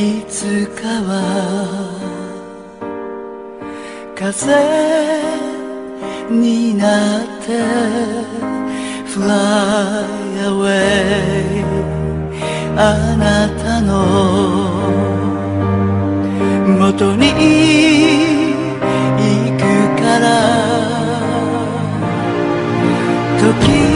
いつかは風になって Fly away あなたの元に行くから時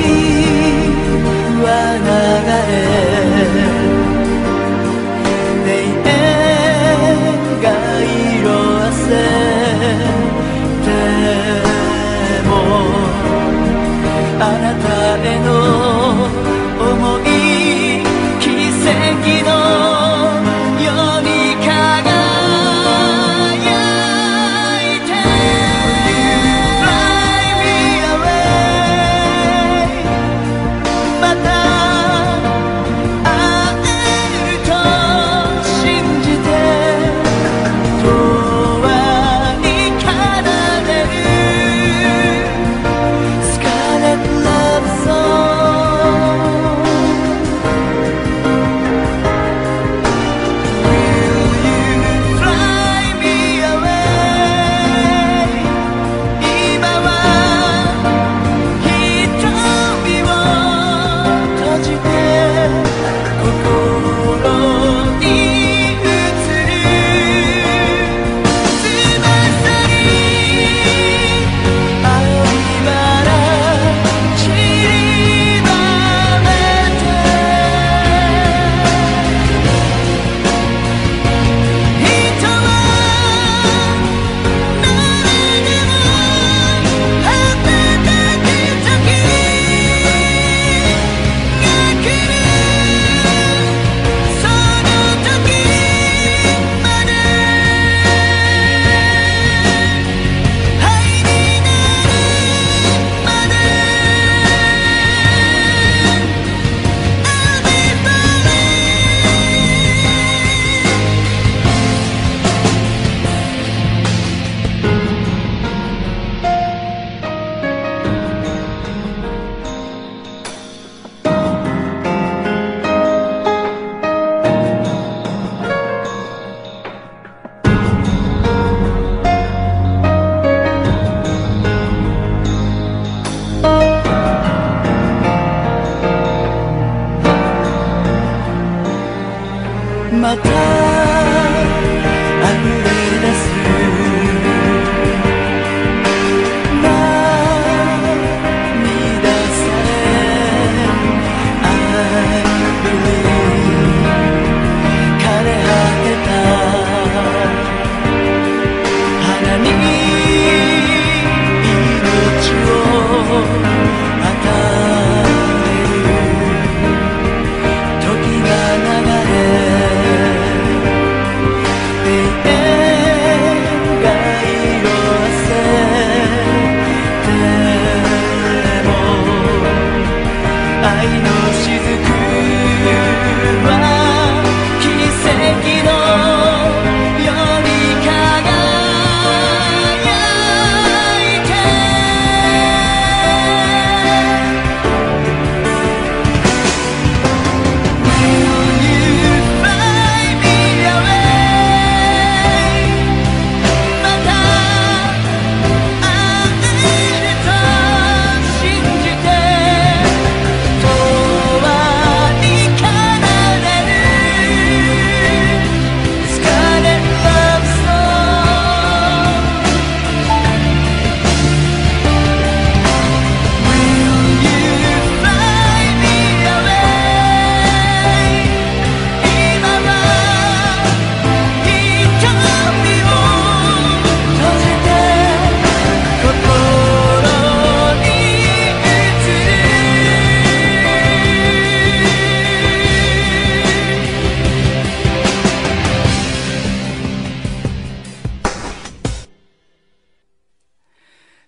また溢れ出す涙され I believe 枯れ果てた花に命を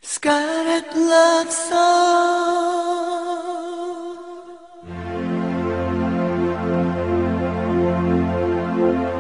Scarlet Love Song